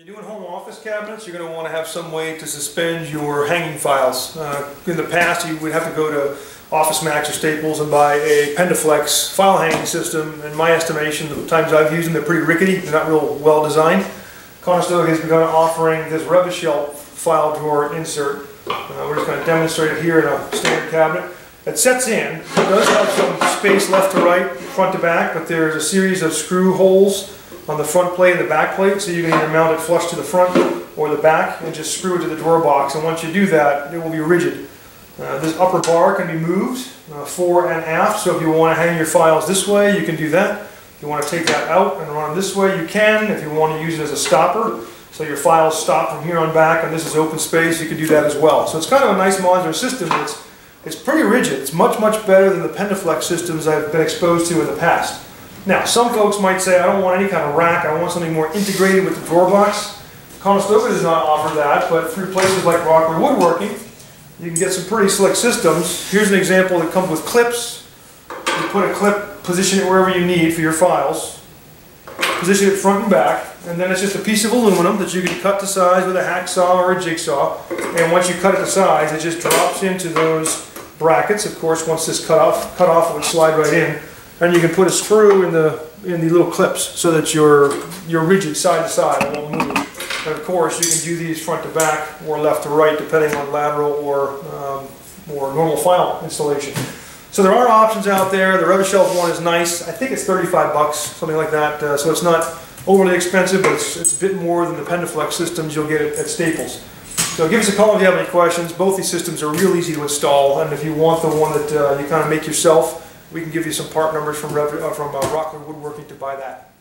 When you're doing home office cabinets, you're going to want to have some way to suspend your hanging files. In the past, you would have to go to Office Max or Staples and buy a PendaFlex file hanging system. In my estimation, the times I've used them, they're pretty rickety. They're not real well designed. Conestoga has begun offering this rubbish shelf file drawer insert. We're just going to demonstrate it here in a standard cabinet. It sets in. It does have some space left to right, front to back, but there's a series of screw holes on the front plate and the back plate, so you can either mount it flush to the front or the back and just screw it to the drawer box. And once you do that, it will be rigid. This upper bar can be moved fore and aft, so if you want to hang your files this way, you can do that. If you want to take that out and run them this way, you can. If you want to use it as a stopper, so your files stop from here on back and this is open space, you can do that as well. So it's kind of a nice modular system. It's pretty rigid. It's much, much better than the PendaFlex systems I've been exposed to in the past. Now, some folks might say, I don't want any kind of rack, I want something more integrated with the drawer box. Conestoga does not offer that, but through places like Rockler Woodworking, you can get some pretty slick systems. Here's an example that comes with clips. You put a clip, position it wherever you need for your files, position it front and back, and then it's just a piece of aluminum that you can cut to size with a hacksaw or a jigsaw, and once you cut it to size, it just drops into those brackets. Of course, once this cut off, it would slide right in. And you can put a screw in the little clips so that you're rigid side to side and won't move. And of course, you can do these front to back or left to right, depending on lateral or normal file installation. So there are options out there. The rubber shelf one is nice. I think it's $35, something like that. So it's not overly expensive, but it's a bit more than the PendaFlex systems you'll get at Staples. So give us a call if you have any questions. Both these systems are real easy to install, and if you want the one that you kind of make yourself, we can give you some part numbers from Rockler Woodworking to buy that.